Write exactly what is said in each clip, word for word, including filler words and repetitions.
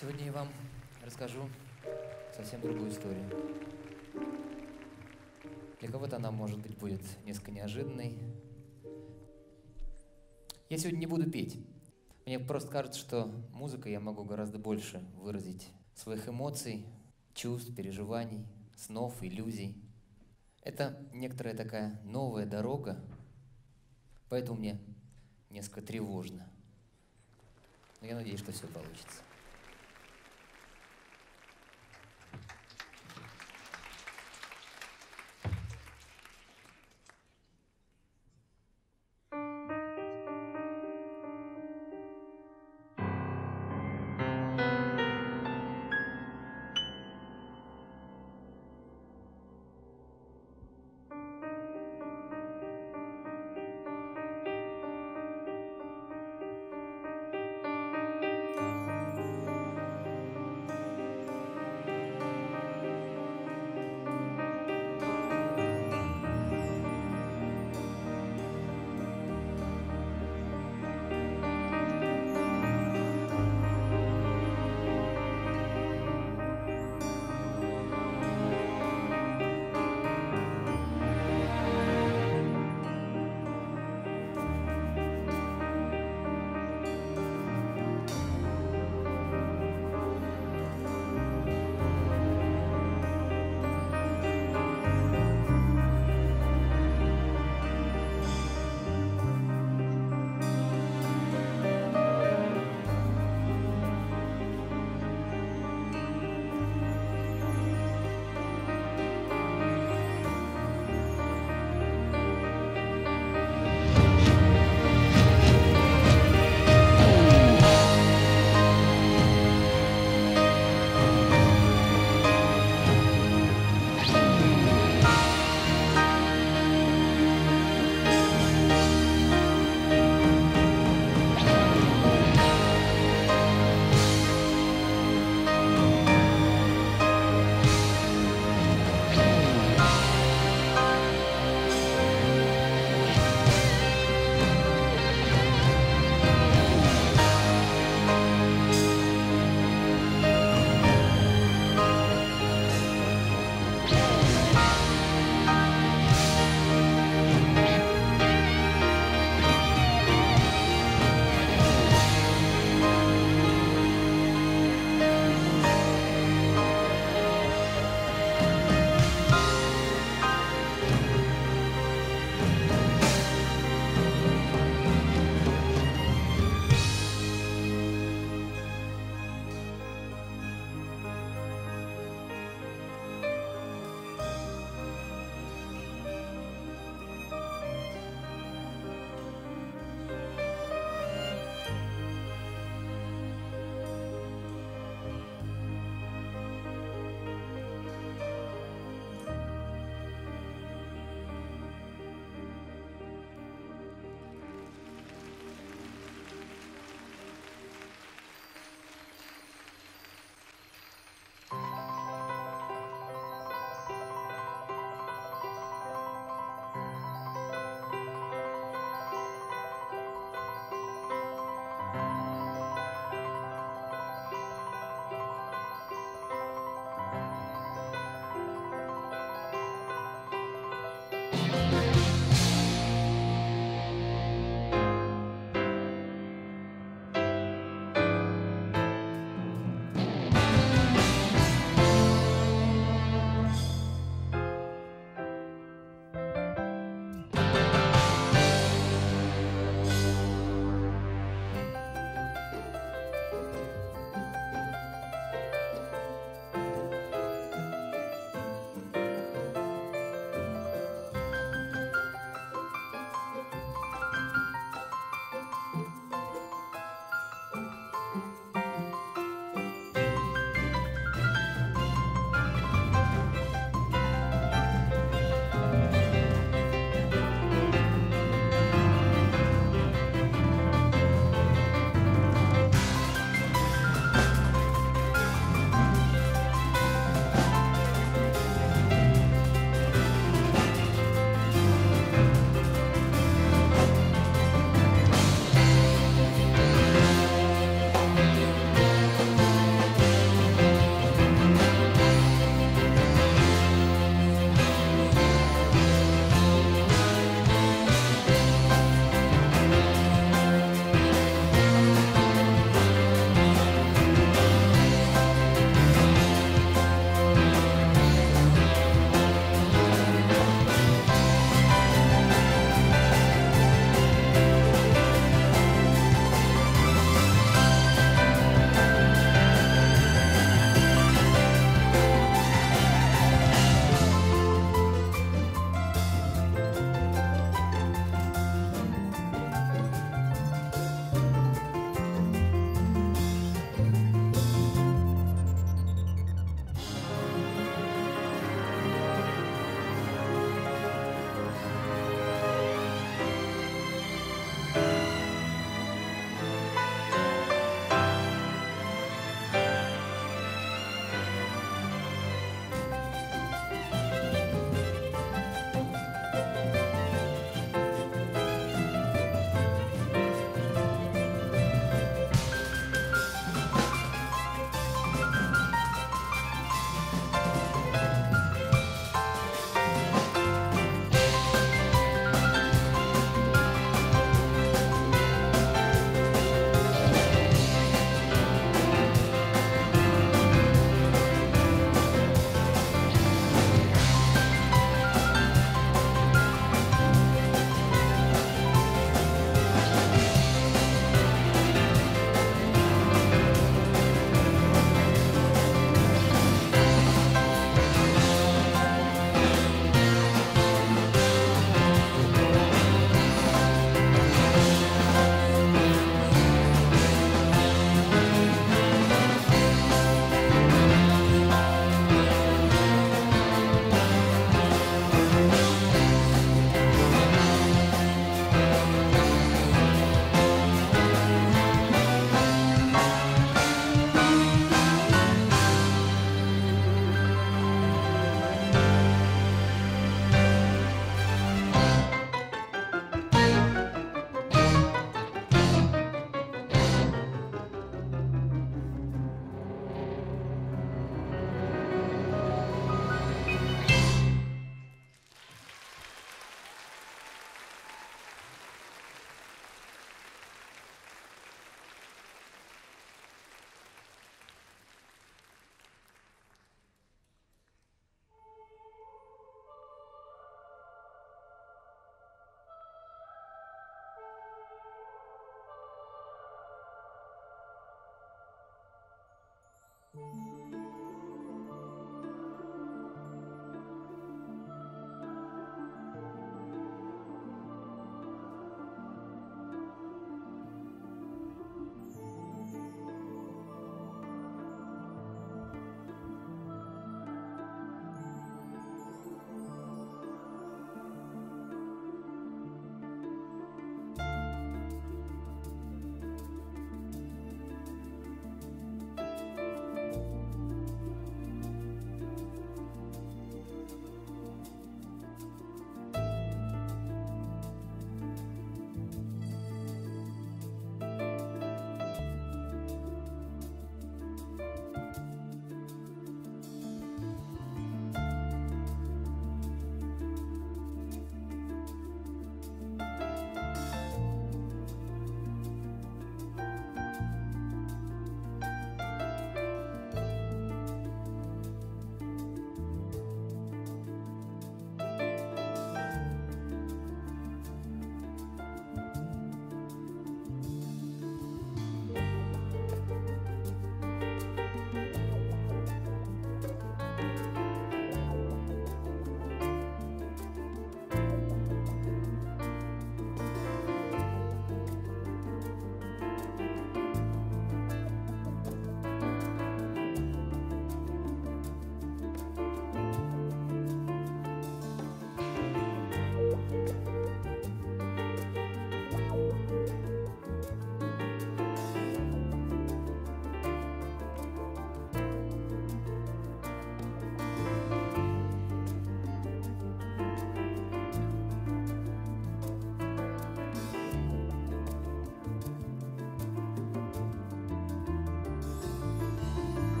Сегодня я вам расскажу совсем другую историю. Для кого-то она, может быть, будет несколько неожиданной. Я сегодня не буду петь. Мне просто кажется, что музыкой я могу гораздо больше выразить своих эмоций, чувств, переживаний, снов, иллюзий. Это некоторая такая новая дорога, поэтому мне несколько тревожно. Но я надеюсь, что все получится.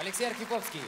Алексей Архиповский.